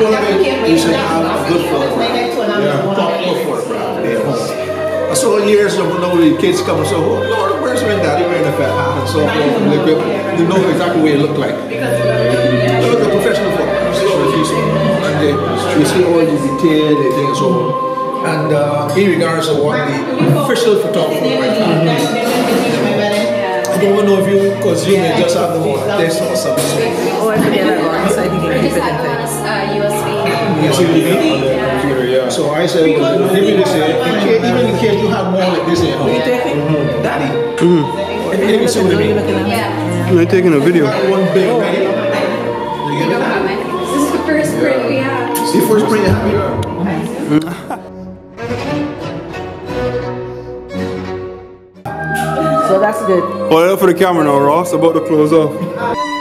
You should have a good foot. Yeah. So years ago, the kids come and say, "Oh Lord, where's my daddy wearing a fat hat and so forth?" They know exactly what it looked like. Look at professional football. You see all the detail, they think so on. And in regards to what the official photographer might have, I don't know if you consume it, just have the whole taste or something. Or if you have one, so I think it's different things. USB. So I said, well, even in case you have more like this, you take it, daddy. You're taking a video. This is the first print we have. This is the first print you have. So that's good. Oil for the camera now, Ross. About to close off.